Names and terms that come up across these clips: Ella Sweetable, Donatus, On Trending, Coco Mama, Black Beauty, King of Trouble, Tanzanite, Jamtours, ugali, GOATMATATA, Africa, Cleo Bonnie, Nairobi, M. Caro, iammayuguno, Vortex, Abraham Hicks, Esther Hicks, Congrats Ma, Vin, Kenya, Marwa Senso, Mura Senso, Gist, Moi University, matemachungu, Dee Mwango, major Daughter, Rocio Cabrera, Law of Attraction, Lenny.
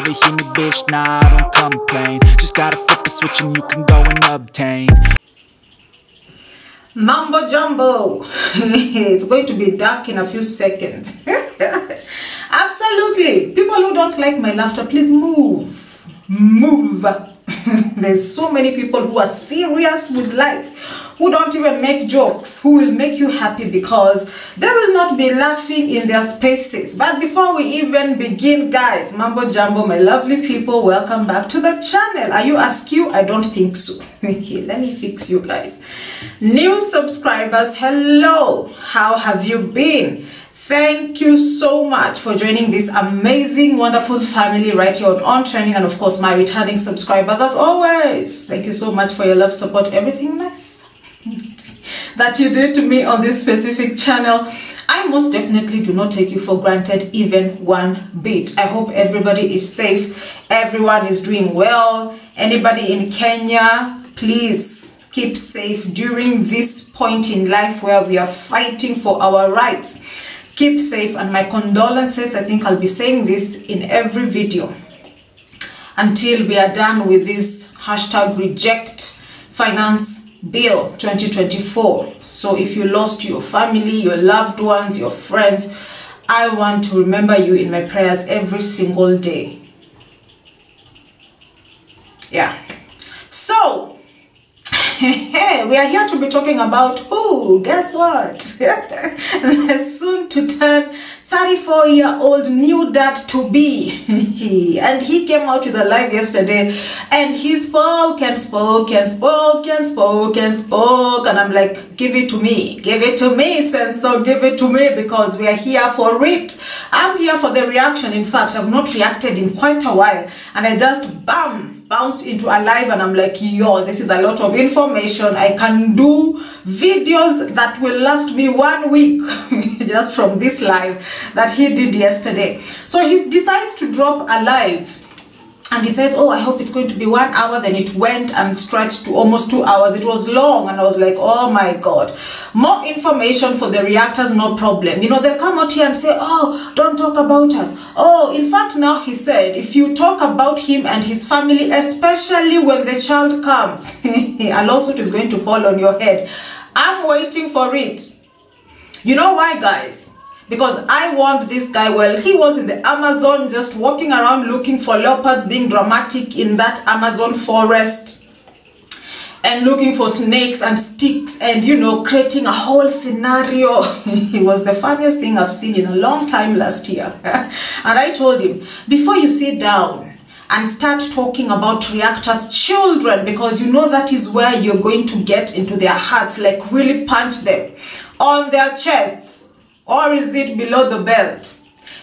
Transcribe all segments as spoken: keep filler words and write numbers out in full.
never hear me, bitch, nah, I don't complain. Just gotta flip the switch and you can go and obtain. Mambo jumbo. It's going to be dark in a few seconds. Absolutely. People who don't like my laughter, please move. Move. There's so many people who are serious with life, who don't even make jokes, who will make you happy because they will not be laughing in their spaces. But before we even begin, guys, mambo jumbo, my lovely people, welcome back to the channel. Are you askew? I don't think so. Okay, let me fix you guys. New subscribers, hello. How have you been? Thank you so much for joining this amazing, wonderful family right here on On Trending, and of course my returning subscribers as always. Thank you so much for your love, support, everything nice that you do to me on this specific channel. I most definitely do not take you for granted even one bit. I hope everybody is safe, everyone is doing well. Anybody in Kenya, please keep safe during this point in life where we are fighting for our rights. Keep safe, and my condolences. I think I'll be saying this in every video until we are done with this hashtag reject finance bill twenty twenty-four. So if you lost your family, your loved ones, your friends, I want to remember you in my prayers every single day. Yeah. So we are here to be talking about, oh, guess what? The soon to turn thirty-four year old new dad to be. And he came out with a live yesterday and he spoke and spoke and spoke and spoke and spoke. And I'm like, give it to me, give it to me, Senso, give it to me, because we are here for it. I'm here for the reaction. In fact, I've not reacted in quite a while, and I just bam. Bounce into a live, and I'm like, yo, this is a lot of information. I can do videos that will last me one week just from this live that he did yesterday. So he decides to drop a live, and he says, oh, I hope it's going to be one hour. Then it went and stretched to almost two hours. It was long, and I was like, oh my god. More information for the reactors, no problem. You know, they'll come out here and say, oh, don't talk about us. Oh, in fact, now he said, if you talk about him and his family, especially when the child comes, a lawsuit is going to fall on your head. I'm waiting for it. You know why, guys? Because I warned this guy well. He was in the Amazon just walking around looking for leopards, being dramatic in that Amazon forest and looking for snakes and sticks and, you know, creating a whole scenario. It was the funniest thing I've seen in a long time last year. And I told him, before you sit down and start talking about reactors' children, because you know that is where you're going to get into their hearts, like really punch them on their chests. Or is it below the belt?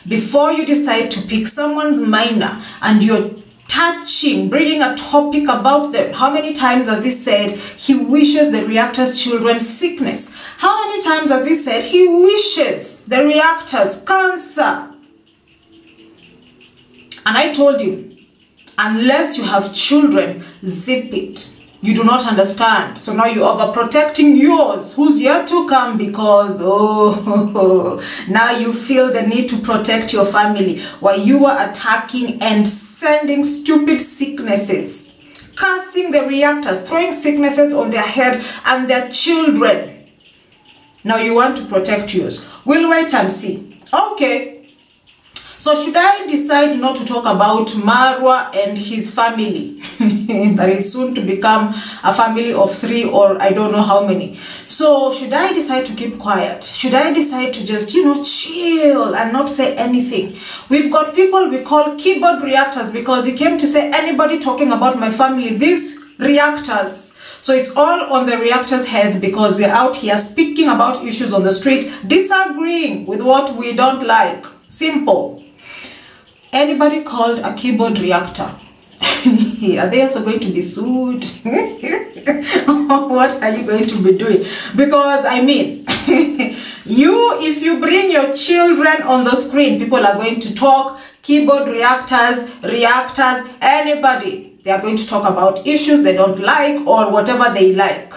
Before you decide to pick someone's minor and you're touching, bringing a topic about them, how many times has he said he wishes the reactors' children sickness? How many times has he said he wishes the reactors cancer? And I told him, unless you have children, zip it. You do not understand. So now you're overprotecting yours, who's yet to come, because, oh, now you feel the need to protect your family while you were attacking and sending stupid sicknesses, cursing the reactors, throwing sicknesses on their head and their children. Now you want to protect yours. We'll wait and see. Okay. So should I decide not to talk about Marwa and his family that is soon to become a family of three, or I don't know how many? So should I decide to keep quiet? Should I decide to just, you know, chill and not say anything? We've got people we call keyboard reactors, because he came to say anybody talking about my family, these reactors. So it's all on the reactors' heads, because we're out here speaking about issues on the street, disagreeing with what we don't like. Simple. Anybody called a keyboard reactor, are they also going to be sued? What are you going to be doing? Because I mean, you, if you bring your children on the screen, people are going to talk. Keyboard reactors, reactors, anybody, they are going to talk about issues they don't like or whatever they like.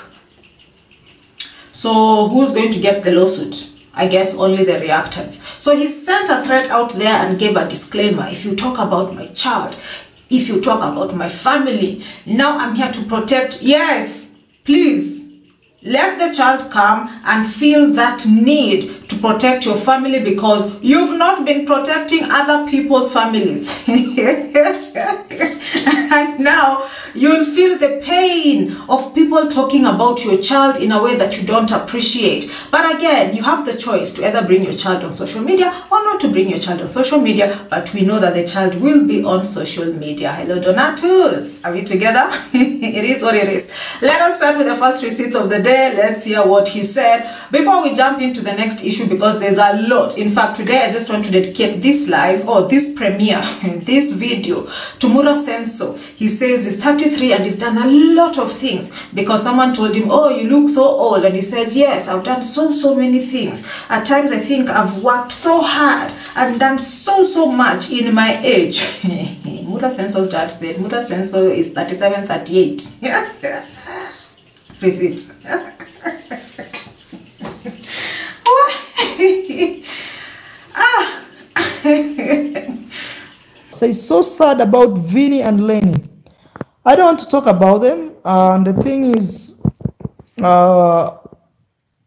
So who's going to get the lawsuit? I guess only the reactors. So he sent a threat out there and gave a disclaimer. If you talk about my child, if you talk about my family, now I'm here to protect. Yes, please. Let the child come and feel that need to protect your family because you've not been protecting other people's families. And now you'll feel the pain of people talking about your child in a way that you don't appreciate. But again, you have the choice to either bring your child on social media or not to bring your child on social media. But we know that the child will be on social media. Hello, Donatus. Are we together? It is what it is. Let us start with the first receipts of the day. Let's hear what he said before we jump into the next issue, because there's a lot. In fact, today I just want to dedicate this live or this premiere, this video to Mura Senso. He says he's thirty-three and he's done a lot of things because someone told him, oh, you look so old, and he says, yes, I've done so so many things. At times I think I've worked so hard and done so so much in my age. Mura Senso's dad said Mura Senso is thirty-seven, thirty-eight. Yeah. Receipts. Ah. So it's so sad about Vinny and Lenny. I don't want to talk about them. Uh, and the thing is, uh,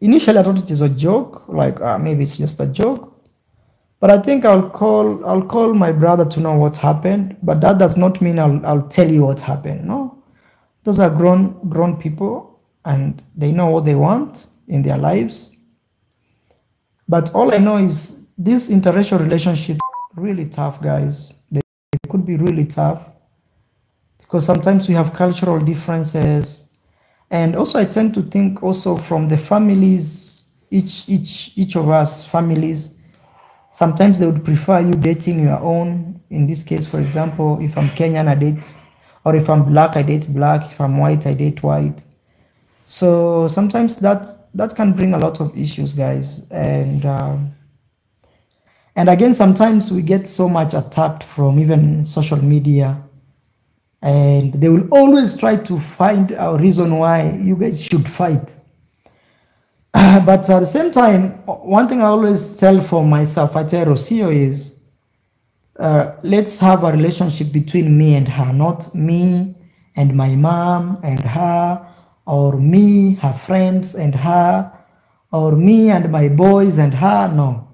initially I thought it is a joke, like uh, maybe it's just a joke. But I think I'll call I'll call my brother to know what happened. But that does not mean I'll I'll tell you what happened. No, those are grown grown people. And they know what they want in their lives. But all I know is this interracial relationship is really tough, guys. They, they could be really tough because sometimes we have cultural differences. And also I tend to think also from the families, each, each, each of us families, sometimes they would prefer you dating your own. In this case, for example, if I'm Kenyan, I date, or if I'm black, I date black. If I'm white, I date white. So sometimes that that can bring a lot of issues, guys. And um, and again, sometimes we get so much attacked from even social media, and they will always try to find a reason why you guys should fight. Uh, but at the same time, one thing I always tell for myself, I tell Rocio, is uh, let's have a relationship between me and her, not me and my mom and her, or me, her friends and her, or me and my boys and her. No,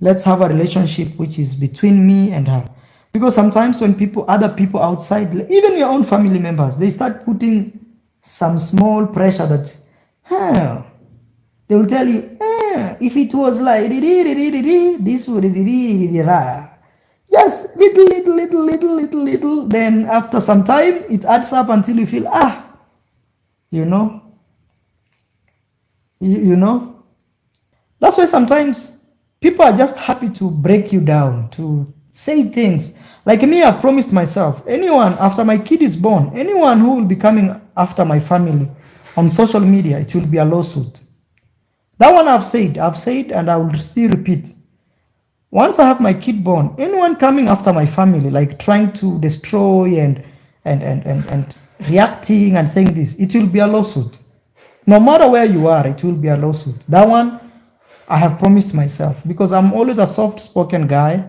let's have a relationship which is between me and her. Because sometimes when people, other people outside, even your own family members, they start putting some small pressure that, huh, they will tell you, eh, if it was like, this would, yes, little, little, little, little, little, little, then after some time, it adds up until you feel, ah, You know, you, you know, that's why sometimes people are just happy to break you down, to say things. Like me, I've promised myself, anyone after my kid is born, anyone who will be coming after my family on social media, it will be a lawsuit. That one I've said, I've said, and I will still repeat. Once I have my kid born, anyone coming after my family, like trying to destroy and, and, and, and, and, reacting and saying this, it will be a lawsuit. No matter where you are, it will be a lawsuit. That one I have promised myself, because I'm always a soft-spoken guy.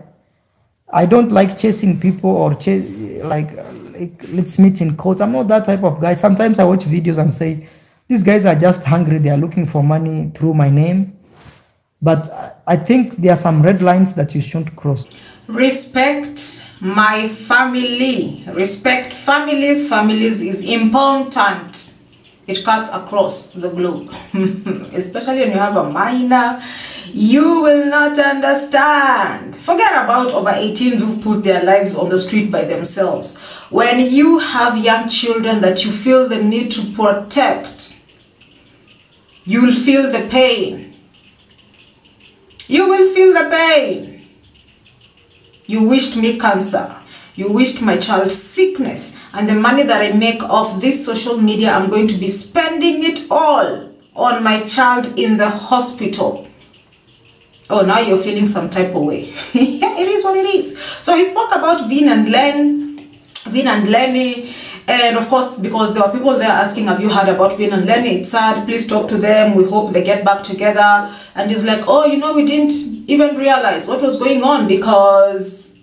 I don't like chasing people or chase, like, like let's meet in court. I'm not that type of guy. Sometimes I watch videos and say these guys are just hungry, they are looking for money through my name. But I think there are some red lines that you shouldn't cross. Respect my family. Respect families. Families is important. It cuts across the globe. Especially when you have a minor, you will not understand. Forget about over eighteens who've put their lives on the street by themselves. When you have young children that you feel the need to protect, you'll feel the pain. You will feel the pain. You wished me cancer. You wished my child sickness. And the money that I make off this social media, I'm going to be spending it all on my child in the hospital. Oh, now you're feeling some type of way. Yeah, it is what it is. So he spoke about Vin and Len. Vin and Lenny, and of course, because there were people there asking, have you heard about Vin and Lenny? It's sad, please talk to them, we hope they get back together. And he's like, oh, you know, we didn't even realize what was going on, because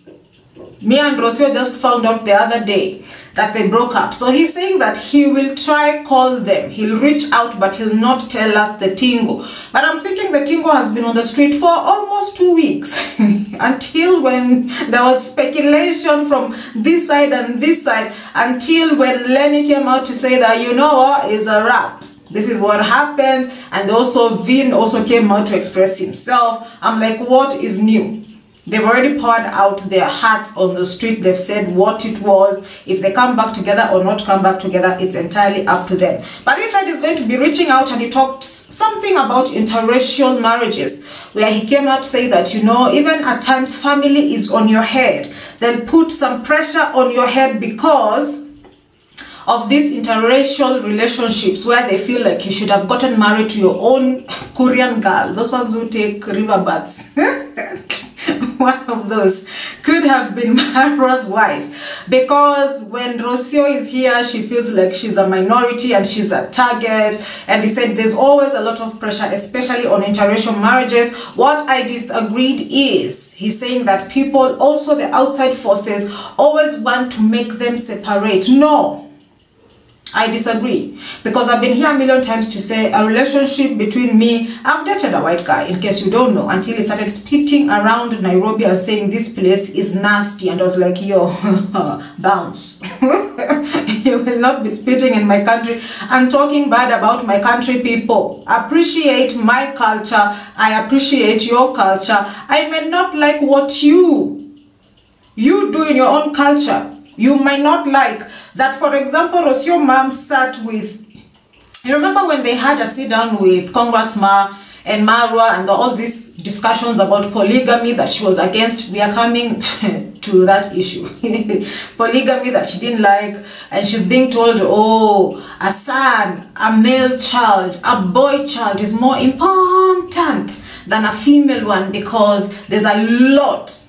me and Rocio just found out the other day that they broke up. So he's saying that he will try call them, he'll reach out, but he'll not tell us the tingo. But I'm thinking the tingo has been on the street for almost two weeks until when there was speculation from this side and this side, until when Lenny came out to say that, you know what, is a wrap. This is what happened. And also Vin also came out to express himself. I'm like, what is new? They've already poured out their hearts on the street. They've said what it was. If they come back together or not come back together, it's entirely up to them. But he said he's going to be reaching out, and he talked something about interracial marriages, where he came out to say that, you know, even at times family is on your head. They'll put some pressure on your head because of these interracial relationships, where they feel like you should have gotten married to your own Korean girl. Those ones who take river baths. One of those could have been Marwa's wife, because when Rocio is here, she feels like she's a minority and she's a target. And he said there's always a lot of pressure, especially on interracial marriages. What I disagreed is, he's saying that people, also the outside forces, always want to make them separate. No, I disagree, because I've been here a million times to say a relationship between me, I've dated a white guy, in case you don't know, until he started spitting around Nairobi and saying this place is nasty, and I was like, yo, bounce. You will not be spitting in my country and talking bad about my country people. Appreciate my culture, I appreciate your culture. I may not like what you, you do in your own culture. You might not like that, for example, Rocio mom sat with, you remember when they had a sit down with Congrats Ma and Marwa, and the, all these discussions about polygamy that she was against. We are coming to that issue. Polygamy that she didn't like, and she's being told, oh, a son, a male child, a boy child is more important than a female one, because there's a lot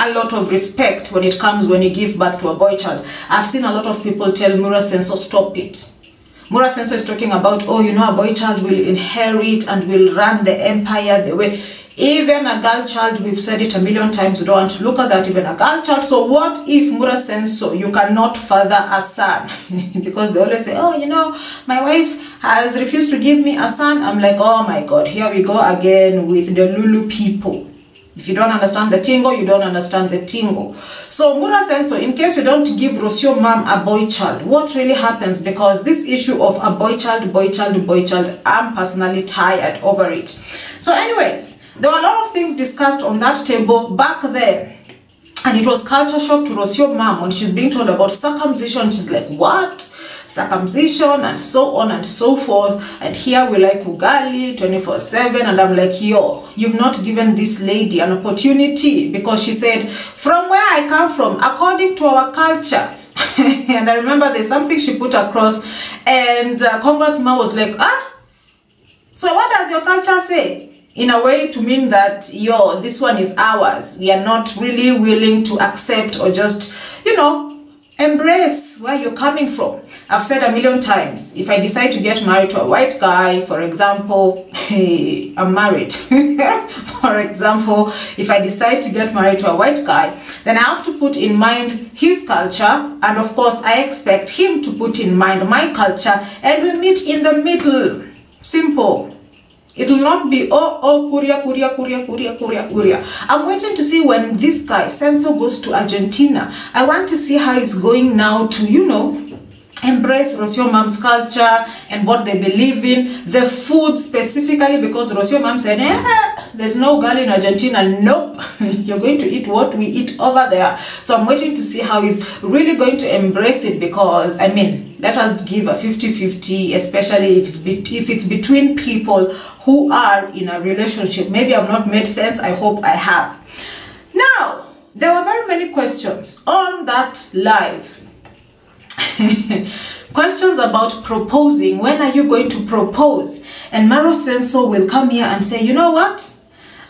a lot of respect when it comes when you give birth to a boy child. I've seen a lot of people tell Mura Senso, stop it. Mura Senso is talking about, oh, you know, a boy child will inherit and will run the empire the way. Even a girl child, we've said it a million times, we don't want to look at that, even a girl child. So what if, Mura Senso, you cannot father a son? Because they always say, oh, you know, my wife has refused to give me a son. I'm like, oh my God, here we go again with the Lulu people. If you don't understand the tingo, you don't understand the tingo. So Mura Senso, in case you don't give Rocio mom a boy child, what really happens? Because this issue of a boy child, boy child, boy child, I'm personally tired over it. So anyways, there were a lot of things discussed on that table back then. And it was culture shock to Rocio mom when she's being told about circumcision. She's like, what? Circumcision and so on and so forth. And here we like ugali twenty-four seven. And I'm like, yo, you've not given this lady an opportunity, because she said, from where I come from, according to our culture. And I remember there's something she put across, and uh, Congrats Ma was like, ah, so what does your culture say? In a way to mean that, yo, this one is ours. We are not really willing to accept or just, you know, embrace where you're coming from. I've said a million times, if I decide to get married to a white guy, for example, hey, I'm married. For example, if I decide to get married to a white guy, then I have to put in mind his culture. And of course, I expect him to put in mind my culture. And we meet in the middle. Simple. It will not be, oh, oh, Korea, Korea, Korea, Korea, Korea, Korea. I'm waiting to see when this guy, Senso, goes to Argentina. I want to see how he's going now to, you know, embrace Rocio mom's culture and what they believe in. The food specifically, because Rocio mom said, eh, there's no girl in Argentina. Nope, you're going to eat what we eat over there. So I'm waiting to see how he's really going to embrace it, because, I mean, let us give a fifty fifty, especially if it's, be if it's between people who are in a relationship. Maybe I've not made sense. I hope I have. Now, there were very many questions on that live. Questions about proposing. When are you going to propose? And Marwa Senso will come here and say, you know what?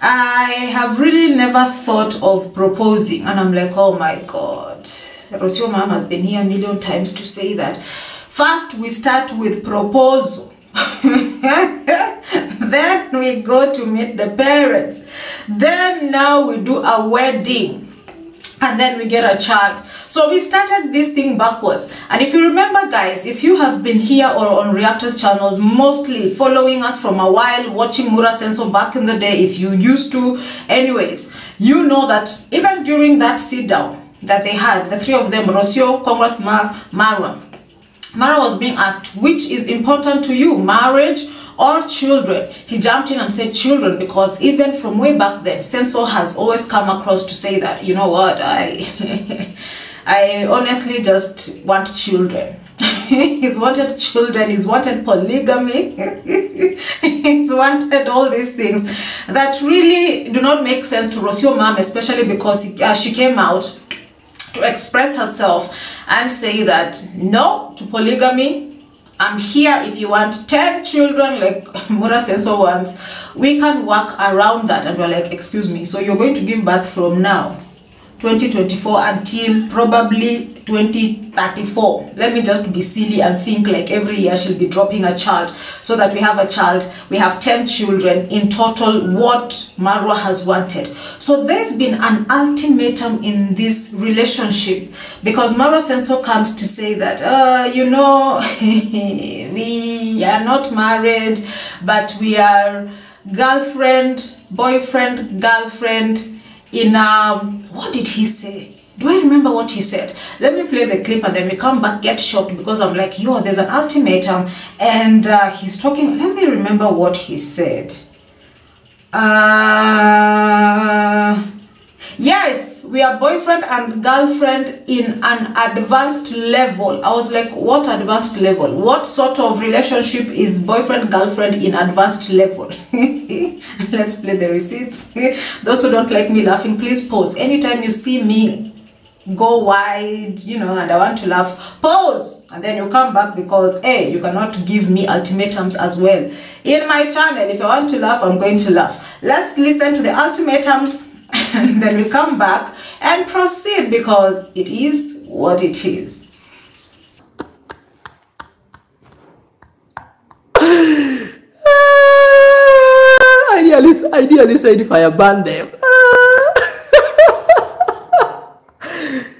I have really never thought of proposing, and I'm like, oh my god, Rocio Mama has been here a million times to say that first we start with proposal, then we go to meet the parents, then now we do a wedding, and then we get a child. So we started this thing backwards. And if you remember, guys, if you have been here or on Reactors channels, mostly following us from a while, watching Mura Senso back in the day, if you used to, anyways, you know that even during that sit down that they had, the three of them, Rocio, Congrats Ma, Marwa, Marwa was being asked, which is important to you, marriage or children? He jumped in and said children, because even from way back then, Senso has always come across to say that, you know what, I... I honestly just want children. He's wanted children, he's wanted polygamy, he's wanted all these things that really do not make sense to Rocio Mom, especially because uh, she came out to express herself and say that no to polygamy. I'm here if you want ten children like Mura Senso wants. We can work around that. And we're like, excuse me, so you're going to give birth from now, twenty twenty-four, until probably twenty thirty-four. Let me just be silly and think like every year she'll be dropping a child, so that we have a child, we have ten children in total, what Marwa has wanted. So there's been an ultimatum in this relationship, because Marwa Senso comes to say that uh you know, we are not married, but we are girlfriend, boyfriend, girlfriend. In um what did he say? Do I remember what he said? Let me play the clip and then we come back, get shocked, because I'm like, yo, there's an ultimatum, and uh, he's talking. Let me remember what he said. Uh yes, we are boyfriend and girlfriend in an advanced level. I was like, what advanced level? What sort of relationship is boyfriend girlfriend in advanced level? Let's play the receipts. Those who don't like me laughing, please pause. Anytime you see me go wide, you know, and I want to laugh, pause, and then you come back, because hey, you cannot give me ultimatums as well in my channel. If I want to laugh, I'm going to laugh. Let's listen to the ultimatums and then we come back and proceed, because it is what it is. Ideally, ideally said if I ban them.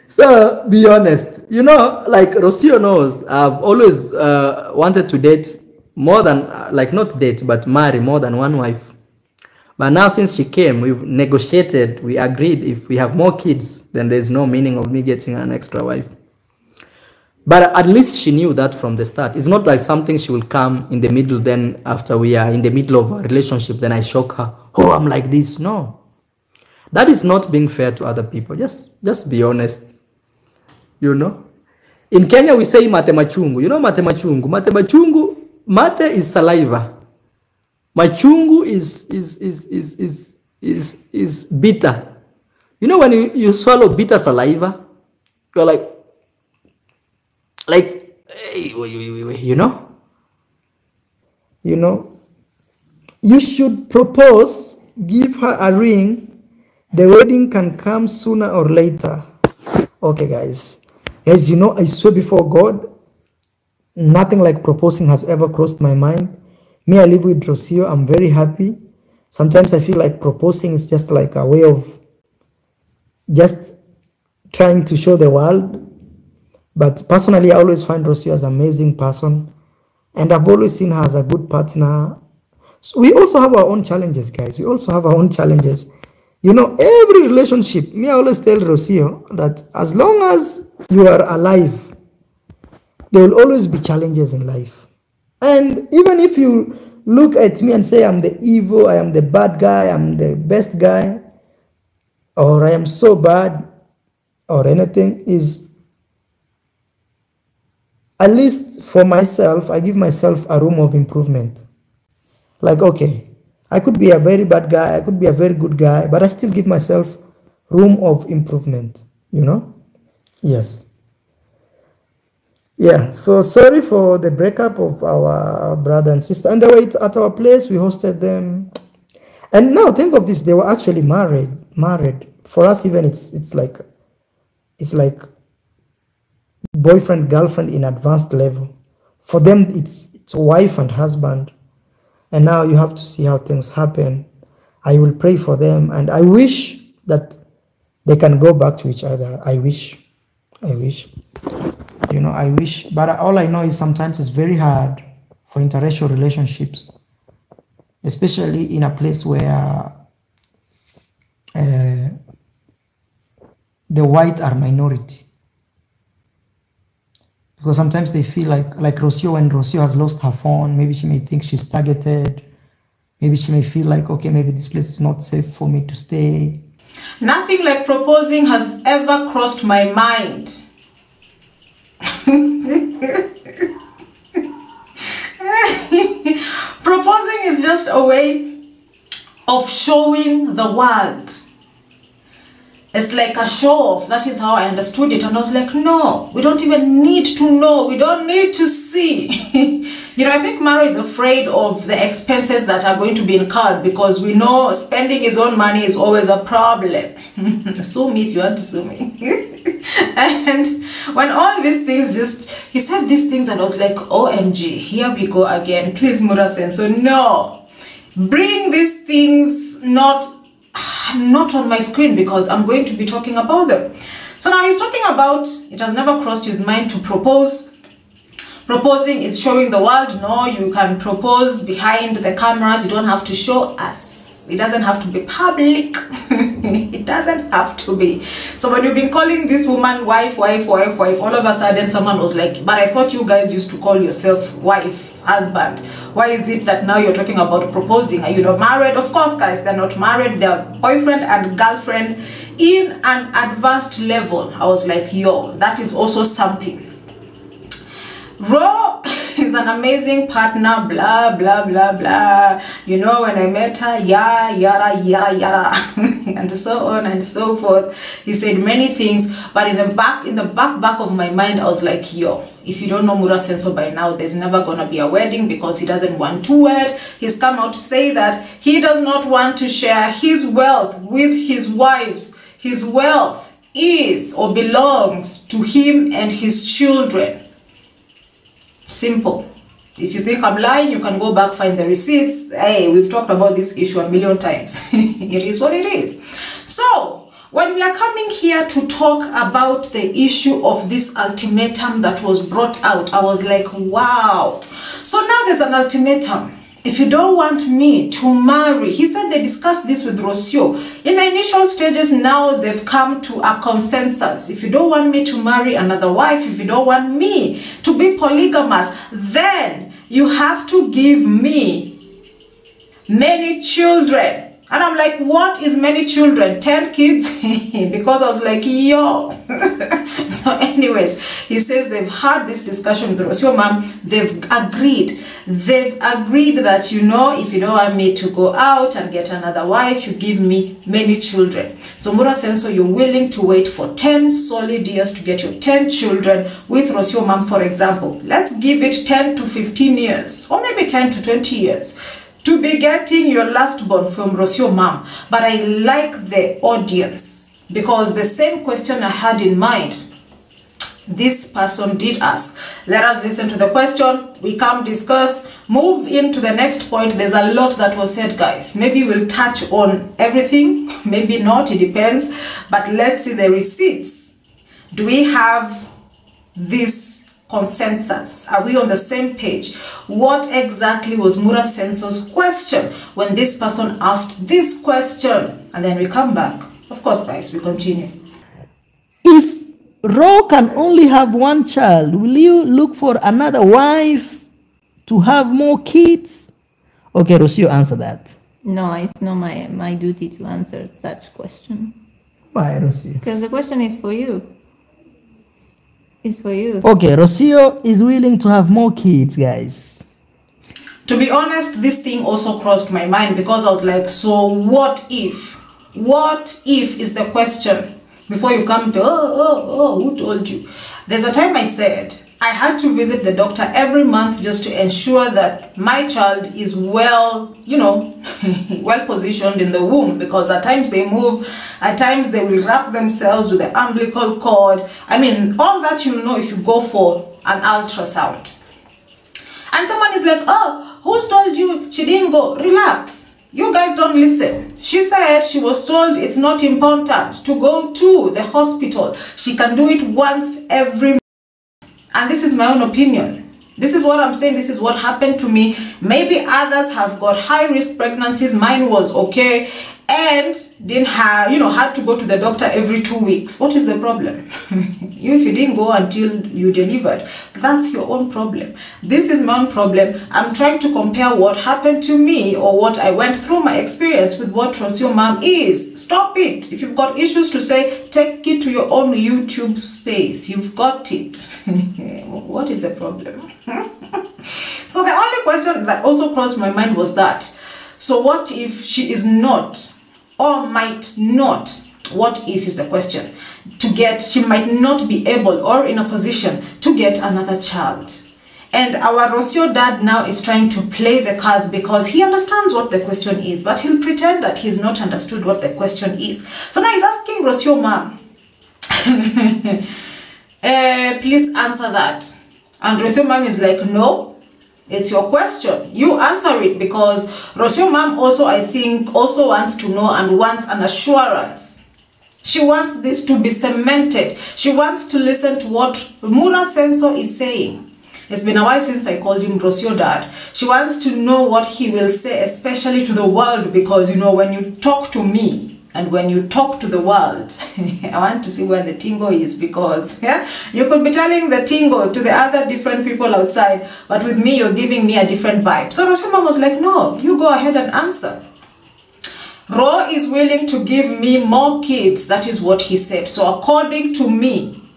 So be honest, you know, like Rocio knows, I've always uh, wanted to date more than, like not date, but marry more than one wife. But now since she came, we've negotiated, we agreed if we have more kids, then there's no meaning of me getting an extra wife. But at least she knew that from the start. It's not like something she will come in the middle, then after we are in the middle of a relationship, then I shock her, oh, I'm like this. No, that is not being fair to other people. Just, just be honest, you know. In Kenya, we say matemachungu. You know matemachungu? Matemachungu, mate is saliva. Machungu is, is, is, is, is, is, is bitter. You know, when you, you swallow bitter saliva, you're like, like, hey, you know, you know, you should propose, give her a ring. The wedding can come sooner or later. Okay, guys, as you know, I swear before God, nothing like proposing has ever crossed my mind. Me, I live with Rocio. I'm very happy. Sometimes I feel like proposing is just like a way of just trying to show the world. But personally, I always find Rocio as an amazing person. And I've always seen her as a good partner. So we also have our own challenges, guys. We also have our own challenges. You know, every relationship, me, I always tell Rocio that as long as you are alive, there will always be challenges in life. And even if you look at me and say I'm the evil, I am the bad guy, I'm the best guy, or I am so bad, or anything, is at least for myself, I give myself a room of improvement. Like, okay, I could be a very bad guy, I could be a very good guy, but I still give myself room of improvement, you know? Yes. Yeah, so sorry for the breakup of our brother and sister. And they were at our place, we hosted them. And now think of this, they were actually married. Married. For us, even it's it's like it's like boyfriend, girlfriend in advanced level. For them, it's it's wife and husband. And now you have to see how things happen. I will pray for them, and I wish that they can go back to each other. I wish, I wish, you know, I wish. But all I know is sometimes it's very hard for interracial relationships, especially in a place where uh, the white are minority. Because sometimes they feel like, like Rocio, when Rocio has lost her phone, maybe she may think she's targeted. Maybe she may feel like, okay, maybe this place is not safe for me to stay. Nothing like proposing has ever crossed my mind. Proposing is just a way of showing the world. It's like a show-off. That is how I understood it. And I was like, no, we don't even need to know. We don't need to see. You know, I think Mara is afraid of the expenses that are going to be incurred, because we know spending his own money is always a problem. Sue me if you want to sue me. And when all these things just, he said these things and I was like, O M G, here we go again. Please, Mura Senso, no. Bring these things not... not on my screen, because I'm going to be talking about them. So now he's talking about it has never crossed his mind to propose. Proposing is showing the world. No, you can propose behind the cameras. You don't have to show us. It doesn't have to be public. It doesn't have to be. So when you've been calling this woman wife, wife, wife, wife, all of a sudden someone was like, but I thought you guys used to call yourself wife, husband. Why is it that now you're talking about proposing? Are you not married? Of course, guys, they're not married. They're boyfriend and girlfriend in an advanced level. I was like, yo, that is also something. Ro is an amazing partner, blah, blah, blah, blah. You know, when I met her, yeah, yara, yara, yara, and so on and so forth. He said many things, but in the back, in the back, back of my mind, I was like, yo, if you don't know Mura Senso by now, there's never going to be a wedding, because he doesn't want to wed. He's come out to say that he does not want to share his wealth with his wives. His wealth is or belongs to him and his children. Simple. If you think I'm lying, you can go back, find the receipts. Hey, we've talked about this issue a million times. It is what it is. So, when we are coming here to talk about the issue of this ultimatum that was brought out, I was like, wow. So now there's an ultimatum. If you don't want me to marry, he said they discussed this with Rocio. In the initial stages, now they've come to a consensus. If you don't want me to marry another wife, if you don't want me to be polygamous, then you have to give me many children. And I'm like, what is many children? ten kids? Because I was like, yo. So anyways, he says they've had this discussion with Rocio, ma'am. They've agreed. They've agreed that, you know, if you don't want me to go out and get another wife, you give me many children. So Mura Senso, you're willing to wait for ten solid years to get your ten children with Rocio, ma'am, for example. Let's give it ten to fifteen years, or maybe ten to twenty years, to be getting your last born from Rocio, ma'am. But I like the audience, because the same question I had in mind, this person did ask. Let us listen to the question. We come discuss, move into the next point. There's a lot that was said, guys. Maybe we'll touch on everything, maybe not, it depends. But let's see the receipts. Do we have this consensus? Are we on the same page? What exactly was Mura Senso's question when this person asked this question? And then we come back. Of course, guys, we continue. If Ro can only have one child, will you look for another wife to have more kids? Okay, Rocio, answer that. No, it's not my my duty to answer such question. Why, Rocio? Because the question is for you. Is for you. Okay, Rocio is willing to have more kids, guys. To be honest, this thing also crossed my mind, because I was like, so what if? What if is the question. Before you come to, oh, oh, oh, who told you? There's a time I said, I had to visit the doctor every month just to ensure that my child is well, you know, well positioned in the womb, because at times they move, at times they will wrap themselves with the umbilical cord. I mean, all that you'll know if you go for an ultrasound. And someone is like, oh, who's told you she didn't go? Relax. You guys don't listen. She said she was told it's not important to go to the hospital. She can do it once every month. And this is my own opinion. This is what I'm saying. This is what happened to me. Maybe others have got high-risk pregnancies. Mine was okay and didn't have, you know, had to go to the doctor every two weeks. What is the problem? You, if you didn't go until you delivered, that's your own problem. This is my own problem. I'm trying to compare what happened to me or what I went through, my experience, with what Rocio Mom is. Stop it. If you've got issues to say, take it to your own YouTube space. You've got it. What is the problem? So the only question that also crossed my mind was that, so what if she is not, or might not, what if is the question, to get, she might not be able or in a position to get another child. And our Rocio dad now is trying to play the cards because he understands what the question is, but he'll pretend that he's not understood what the question is. So now he's asking Rocio Mom, uh, please answer that. And Rocio Mom is like, no, it's your question. You answer it, because Rocio Mom also, I think, also wants to know and wants an assurance. She wants this to be cemented. She wants to listen to what Mura Senso is saying. It's been a while since I called him Rocio Dad. She wants to know what he will say, especially to the world, because, you know, when you talk to me, and when you talk to the world, I want to see where the tingo is, because yeah, you could be telling the tingo to the other different people outside, but with me, you're giving me a different vibe. So Rocio Mom was like, no, you go ahead and answer. Ro is willing to give me more kids. That is what he said. So according to me,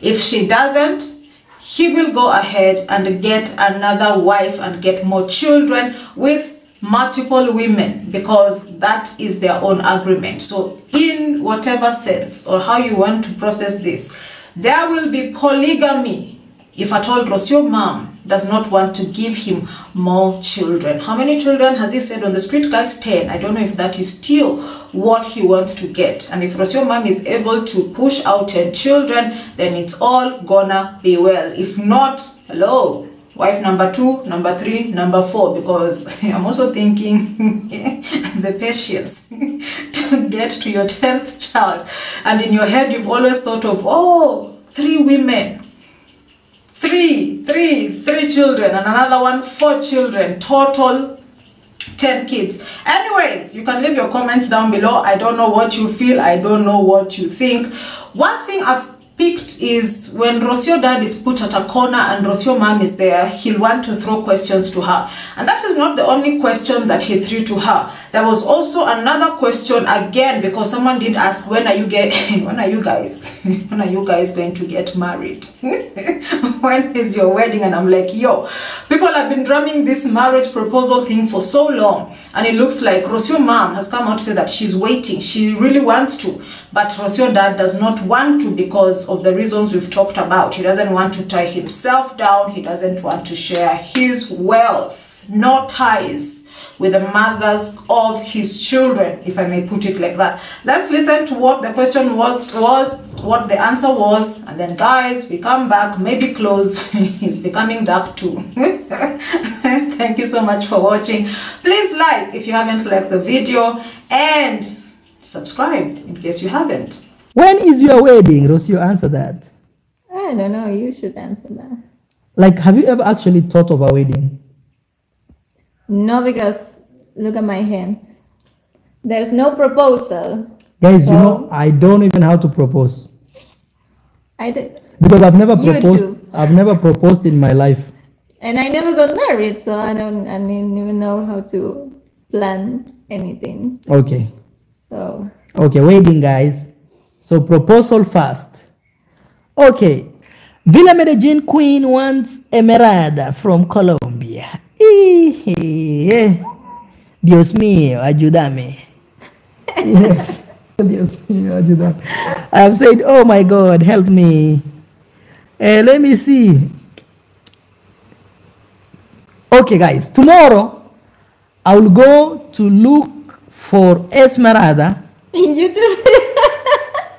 if she doesn't, he will go ahead and get another wife and get more children with multiple women, because that is their own agreement. So in whatever sense or how you want to process this, there will be polygamy if at all Rocio Mom does not want to give him more children. How many children has he said on the street, guys? ten. I don't know if that is still what he wants to get. And if Rocio Mom is able to push out ten children, then it's all gonna be well. If not, hello, wife number two, number three, number four, because I'm also thinking the patience to get to your tenth child. And in your head, you've always thought of, oh, three women, three, three, three children, and another one, four children, total ten kids. Anyways, you can leave your comments down below. I don't know what you feel. I don't know what you think. One thing I've is when Rocio Dad is put at a corner and Rocio Mom is there, he'll want to throw questions to her. And that is not the only question that he threw to her. There was also another question again, because someone did ask, when are you get when are you guys when are you guys going to get married? When is your wedding? And I'm like, yo, people have been drumming this marriage proposal thing for so long, and it looks like Rocio Mom has come out to say that she's waiting, she really wants to, but Rocio Dad does not want to because of the reasons we've talked about. He doesn't want to tie himself down. He doesn't want to share his wealth, no ties with the mothers of his children, if I may put it like that. Let's listen to what the question was, what the answer was, and then guys, we come back, maybe close. It's becoming dark too. Thank you so much for watching. Please like if you haven't liked the video, and subscribe in case you haven't. When is your wedding? Rocio, answer that. I don't know. You should answer that. Like, have you ever actually thought of a wedding? No, because look at my hand. There's no proposal. Guys, so you know, I don't even know how to propose. I did. Because I've never proposed. YouTube. I've never proposed in my life. And I never got married, so I don't. I didn't even know how to plan anything. Okay. So. Okay, wedding, guys. So proposal first. Okay. Villa Medellin Queen wants Emerada from Colombia. Eee. Dios mío, ayúdame. Yes. Dios mío, ayúdame. I've said, oh my God, help me. Uh, let me see. Okay, guys, tomorrow I will go to look for Esmeralda in YouTube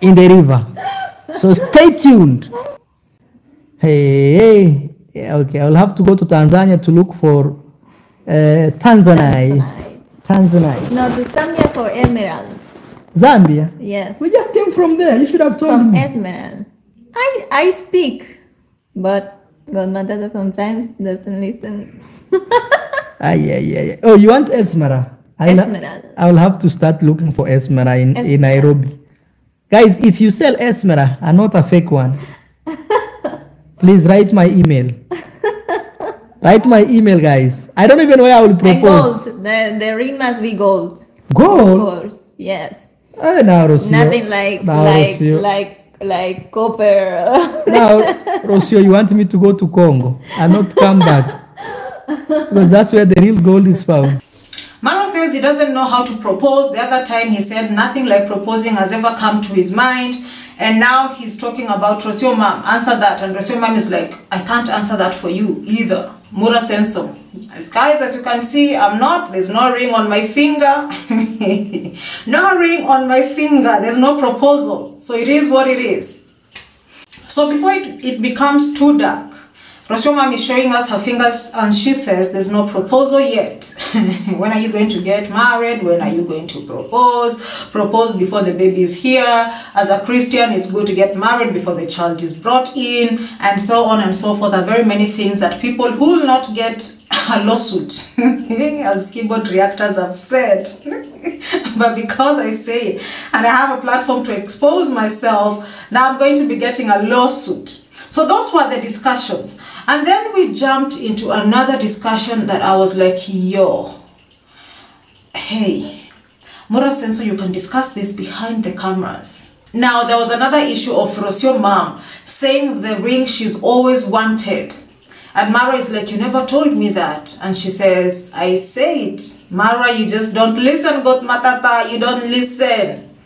in the river. So stay tuned. Hey, hey. Yeah, okay, I'll have to go to Tanzania to look for uh, Tanzanite. Tanzanite. No, to Zambia for Emerald. Zambia? Yes. We just came from there. You should have told from me. From Esmeralda. I, I speak, but Godmother sometimes doesn't listen. ah, yeah, yeah, yeah. Oh, you want Esmeralda? Esmeralda. I'll have to start looking for Esmeralda in, in Nairobi. Guys, if you sell Esmeralda and not a fake one, please write my email. Write my email, guys. I don't even know where I will propose. And gold. The, the ring must be gold. Gold? Of course, yes. Oh, no, Rocio. Nothing like, no, like, Rocio. like, like copper. Now, Rocio, you want me to go to Congo and not come back. Because that's where the real gold is found. Marwa says he doesn't know how to propose. The other time he said nothing like proposing has ever come to his mind. And now he's talking about Rocio Mom, answer that. And Rocio Mom is like, I can't answer that for you either. Mura Senso. Guys, as you can see, I'm not. There's no ring on my finger. No ring on my finger. There's no proposal. So it is what it is. So before it, it becomes too dark, Rocio Mom is showing us her fingers and she says there's no proposal yet. When are you going to get married? When are you going to propose? Propose before the baby is here. As a Christian, it's good to get married before the child is brought in, and so on and so forth. There are very many things that people who will not get a lawsuit, as keyboard reactors have said. But because I say it and I have a platform to expose myself, now I'm going to be getting a lawsuit. So those were the discussions. And then we jumped into another discussion that I was like, yo, hey, Mura Senso, you can discuss this behind the cameras. Now, there was another issue of Rocio Mom saying the ring she's always wanted. And Marwa is like, you never told me that. And she says, I said, Marwa, you just don't listen, Godmatata, you don't listen.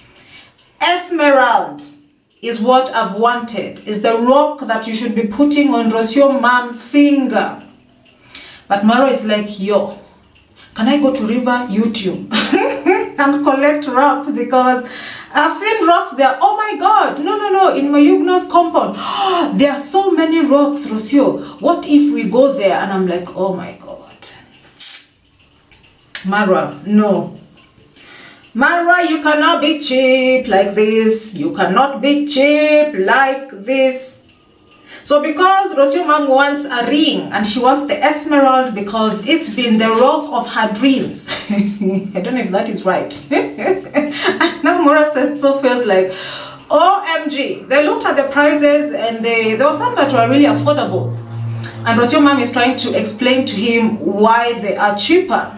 Esmeralda is what I've wanted, is the rock that you should be putting on Rocio Mom's finger. But Marwa is like, yo, can I go to River YouTube and collect rocks? Because I've seen rocks there. Oh my God, no, no, no, in Mayugno's compound. There are so many rocks, Rocio. What if we go there? And I'm like, oh my God. Marwa, no. Marwa, you cannot be cheap like this. You cannot be cheap like this. So because Rocio Mom wants a ring and she wants the Esmeralda because it's been the rock of her dreams. I don't know if that is right. And now Mura Senso feels like, O M G. They looked at the prices and they, there were some that were really affordable. And Rocio Mom is trying to explain to him why they are cheaper.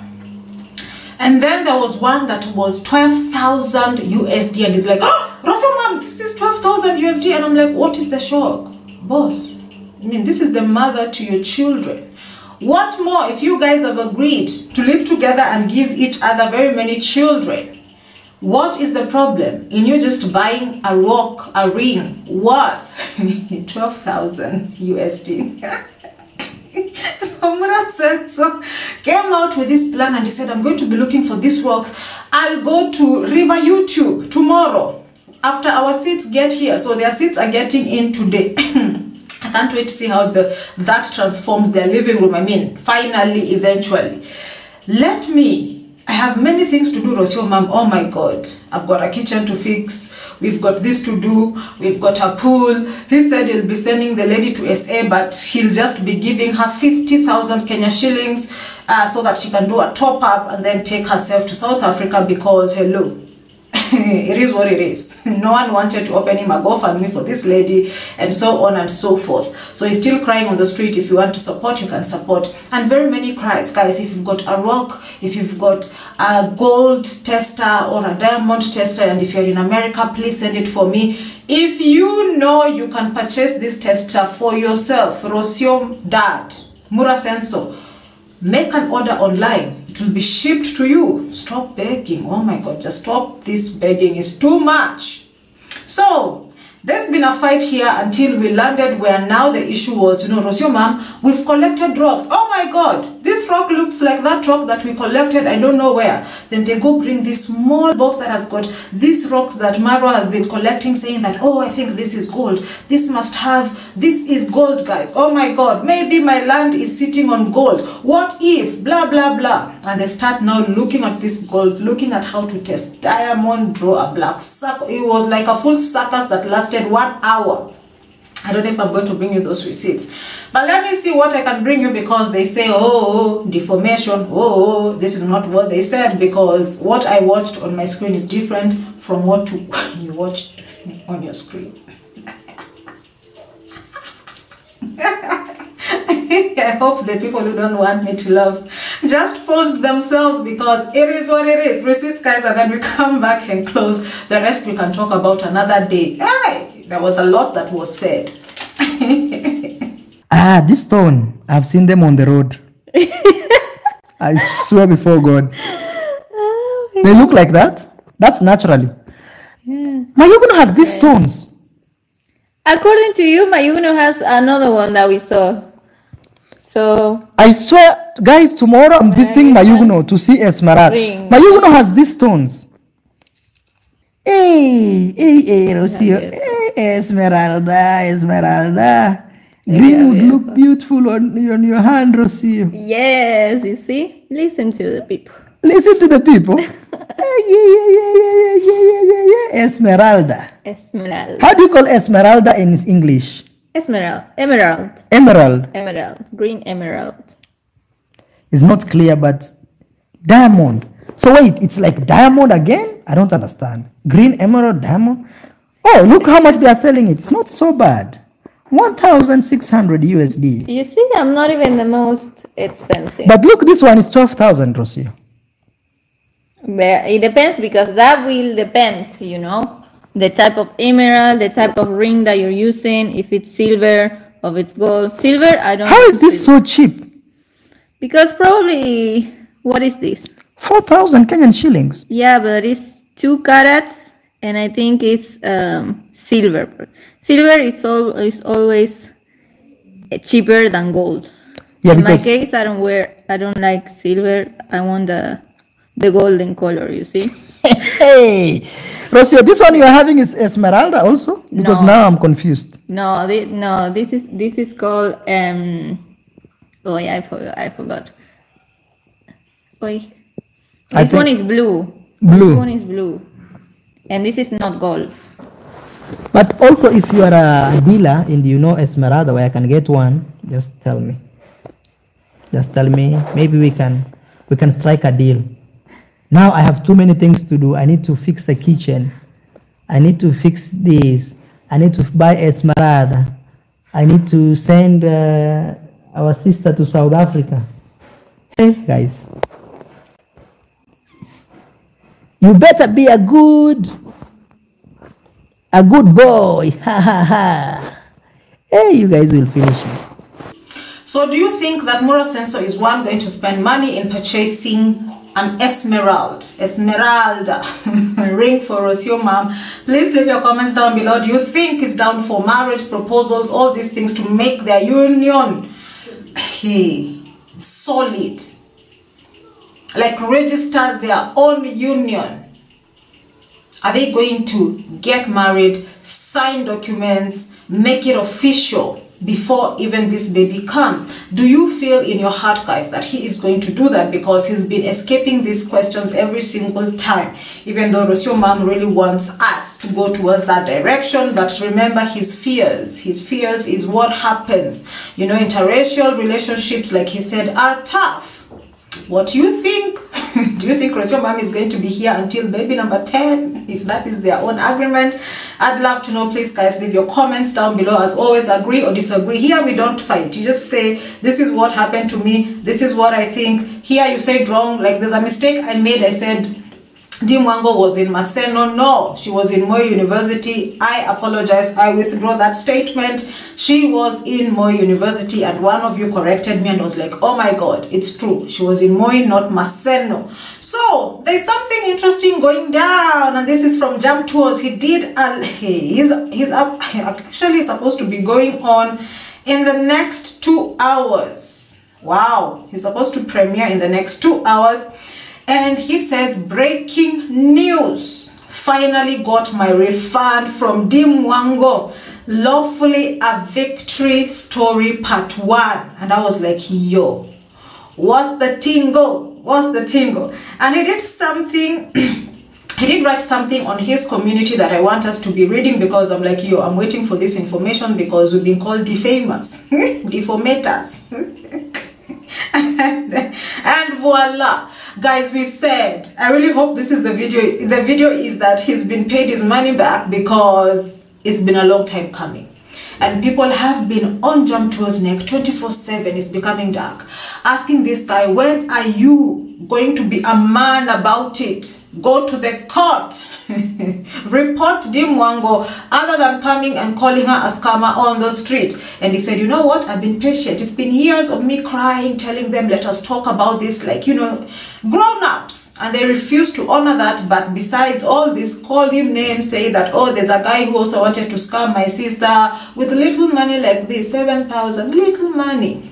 And then there was one that was twelve thousand U S D and he's like, oh, Rocio Mom, this is twelve thousand U S D. And I'm like, what is the shock? Boss, I mean, this is the mother to your children. What more if you guys have agreed to live together and give each other very many children? What is the problem in you just buying a rock, a ring worth twelve thousand U S D? So Mura Senso came out with this plan and he said, I'm going to be looking for these rocks. I'll go to River YouTube tomorrow after our seats get here. So their seats are getting in today. I can't wait to see how the that transforms their living room. I mean, finally, eventually. Let me, I have many things to do, Rocio Mom. Oh my God, I've got a kitchen to fix. We've got this to do. We've got a pool. He said he'll be sending the lady to S A, but he'll just be giving her fifty thousand Kenya shillings uh, so that she can do a top up and then take herself to South Africa because, hello, it is what it is. No one wanted to open him a GoFundMe for this lady and so on and so forth. So he's still crying on the street. If you want to support, you can support. And very many cries, guys. If you've got a rock, if you've got a gold tester or a diamond tester, and if you're in America, please send it for me. If you know you can purchase this tester for yourself, Rocio Dad, Mura Senso, make an order online. It will be shipped to you. Stop begging. Oh my God, just stop this begging. It's too much. So There's been a fight here until we landed where now the issue was, you know, Rocio ma'am, we've collected rocks. Oh my God, this rock looks like that rock that we collected, I don't know where. Then they go bring this small box that has got these rocks that Marwa has been collecting, saying that, oh, I think this is gold. This must have, this is gold, guys. Oh my God, maybe my land is sitting on gold. What if, blah, blah, blah. And they start now looking at this gold, looking at how to test diamond, draw a black circle. It was like a full circus that lasted one hour. I don't know if I'm going to bring you those receipts, but let me see what I can bring you, because they say, oh, deformation, oh, this is not what they said, because what I watched on my screen is different from what you watched on your screen. I hope the people who don't want me to laugh just post themselves, because it is what it is. Receipts, guys, and then we come back and close. The rest we can talk about another day. Hey, there was a lot that was said. Ah, this stone, I've seen them on the road. I swear before God. Oh, they look like that. That's naturally. Yes. Mayuguno has these stones. According to you, Mayuguno has another one that we saw. So I swear, guys, tomorrow I'm visiting Mayuguno to see Esmeralda. Mayuguno has these stones. Hey, hey, hey, Rocio. Yeah, yes. Hey, Esmeralda, Esmeralda. Green yeah, would look beautiful on, on your hand, Rocio. Yes, you see? Listen to the people. Listen to the people. Hey, yeah, yeah, yeah, yeah, yeah, yeah, yeah. Esmeralda. Esmeralda. How do you call Esmeralda in English? Esmeralda, emerald, emerald, emerald, green emerald. It's not clear, but diamond. So wait, it's like diamond again? I don't understand. Green emerald, diamond. Oh, look how much they are selling it. It's not so bad. one thousand six hundred U S D. You see, I'm not even the most expensive. But look, this one is twelve thousand, Rocio. It depends, because that will depend, you know. The type of emerald, the type of ring that you're using, if it's silver, or if it's gold. Silver, I don't know. How is this so cheap? Because probably, what is this? four thousand Kenyan shillings. Yeah, but it's two carats, and I think it's um, silver. Silver is, al is always cheaper than gold. Yeah, in my case, I don't wear, I don't like silver. I want the, the golden color, you see? Hey, Rocio, this one you are having is Esmeralda also, because no. Now I'm confused. No, this, no, this is this is called um. Oh yeah, I forgot. I forgot. Oy. This one is blue. Blue. This one is blue, and this is not gold. But also, if you are a dealer and you know Esmeralda, where I can get one, just tell me. Just tell me. Maybe we can we can strike a deal. Now I have too many things to do. I need to fix the kitchen. I need to fix this. I need to buy Esmeralda. I need to send uh, our sister to South Africa. Hey, guys. You better be a good, a good boy. Ha, ha, ha. Hey, you guys will finish me. So do you think that Mura Senso is one going to spend money in purchasing an Esmeralda, Esmeralda ring for Rocio ma'am? Please leave your comments down below. Do you think it's down for marriage, proposals, all these things to make their union hey, solid? Like register their own union. Are they going to get married, sign documents, make it official before even this baby comes? Do you feel in your heart, guys, that he is going to do that? Because he's been escaping these questions every single time, even though Rocio ma'am really wants us to go towards that direction. But remember his fears. His fears is what happens. You know, interracial relationships, like he said, are tough. What do you think? Do you think Rocio ma'am is going to be here until baby number ten, if that is their own agreement? I'd love to know. Please, guys, leave your comments down below. As always, agree or disagree. Here we don't fight. You just say, this is what happened to me, this is what I think. Here you said wrong, like there's a mistake I made, I said Dee Mwango was in Maseno. No, she was in Moi University. I apologize. I withdraw that statement. She was in Moi University, and one of you corrected me and was like, oh my God, it's true. She was in Moi, not Maseno. So there's something interesting going down, and this is from Jamtours. He did, a, he's, he's up, actually supposed to be going on in the next two hours. Wow, he's supposed to premiere in the next two hours. And he says, breaking news, finally got my refund from Dee Mwango, lawfully a victory story part one. And I was like, yo, what's the tingle? What's the tingle? And he did something, he did write something on his community that I want us to be reading, because I'm like, yo, I'm waiting for this information, because we've been called defamers, deformators. and, and voila. Guys, we said, I really hope this is the video. The video is that he's been paid his money back, because it's been a long time coming. And people have been on Jamtours' neck twenty-four seven. It's becoming dark. Asking this guy, when are you going to be a man about it? Go to the court. Report Dee Mwango, other than coming and calling her a scammer on the street. And he said, you know what? I've been patient. It's been years of me crying, telling them, let us talk about this, like, you know, grown-ups. And they refused to honor that. But besides all this, call him names, say that, oh, there's a guy who also wanted to scam my sister with little money like this, seven thousand, little money.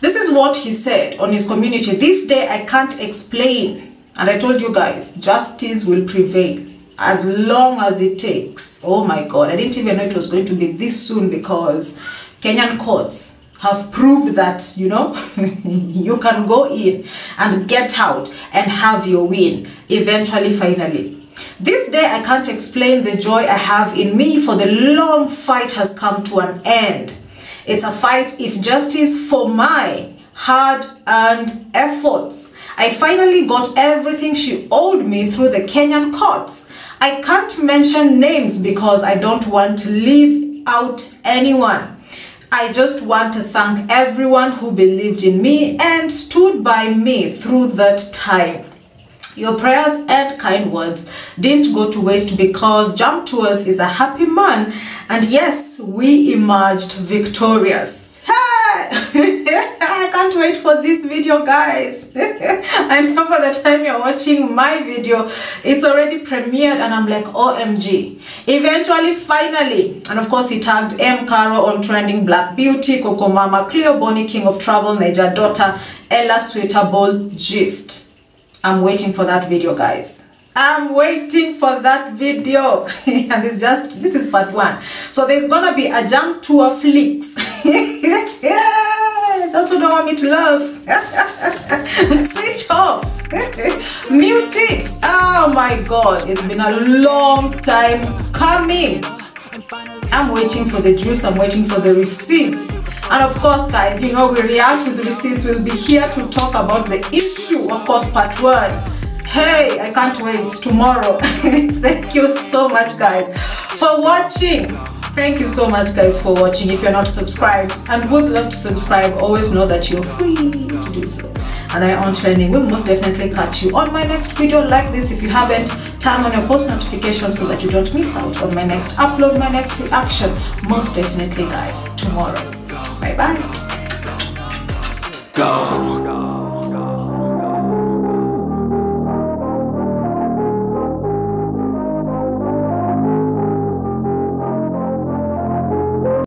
This is what he said on his community. This day, I can't explain. And I told you guys, justice will prevail as long as it takes. Oh my God, I didn't even know it was going to be this soon, because Kenyan courts have proved that, you know, you can go in and get out and have your win eventually, finally. This day, I can't explain the joy I have in me, for the long fight has come to an end. It's a fight if justice for my hard-earned efforts. I finally got everything she owed me through the Kenyan courts. I can't mention names because I don't want to leave out anyone. I just want to thank everyone who believed in me and stood by me through that time. Your prayers and kind words didn't go to waste, because Jamtours is a happy man, and yes, we emerged victorious. Hey! I can't wait for this video, guys. I know by the time you're watching my video, it's already premiered, and I'm like, O M G. Eventually, finally. And of course, he tagged M. Caro, On Trending, Black Beauty, Coco Mama, Cleo Bonnie, King of Trouble, Major Daughter, Ella Sweetable, Gist. I'm waiting for that video, guys. I'm waiting for that video. And it's just, this is part one. So there's gonna be a Jamtours flicks. Yeah, those who don't want me to love. Switch off. Mute it. Oh my God. It's been a long time coming. I'm waiting for the juice. I'm waiting for the receipts. And of course, guys, you know, we react with receipts. We'll be here to talk about the issue. Of course, part one. Hey, I can't wait. Tomorrow. Thank you so much, guys, for watching. Thank you so much, guys, for watching. If you're not subscribed and would love to subscribe, always know that you're free to do so. And I, On Trending, will most definitely catch you on my next video like this. If you haven't, turn on your post notification so that you don't miss out on my next upload, my next reaction. Most definitely, guys, tomorrow. Bye-bye.